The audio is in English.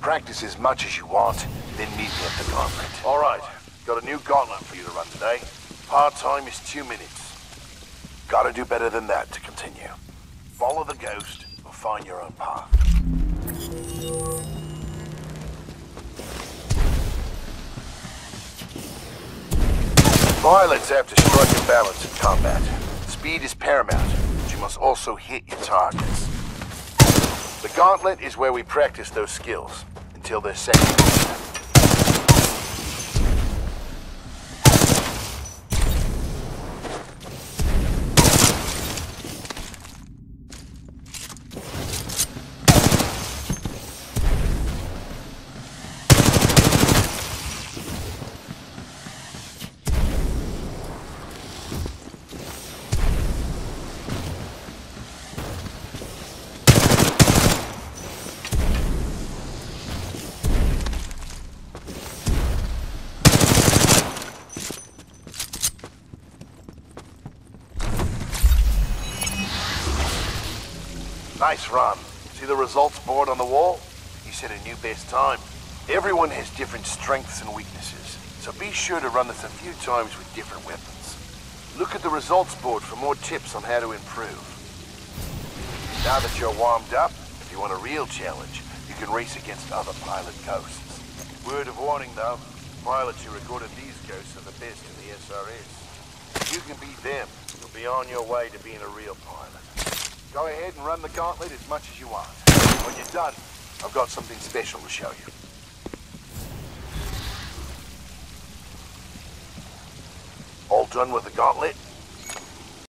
Practice as much as you want, then meet me at the gauntlet. All right. Got a new gauntlet for you to run today. Part time is 2 minutes. Gotta do better than that to continue. Follow the ghost or find your own path. Violence after striking balance in combat. Speed is paramount, but you must also hit your targets. The gauntlet is where we practice those skills until they're second. Nice run. See the results board on the wall? You set a new best time. Everyone has different strengths and weaknesses, so be sure to run this a few times with different weapons. Look at the results board for more tips on how to improve. Now that you're warmed up, if you want a real challenge, you can race against other pilot ghosts. Word of warning though, pilots who recorded these ghosts are the best in the SRS. If you can beat them, you'll be on your way to being a real pilot. Go ahead and run the gauntlet as much as you want. When you're done, I've got something special to show you. All done with the gauntlet?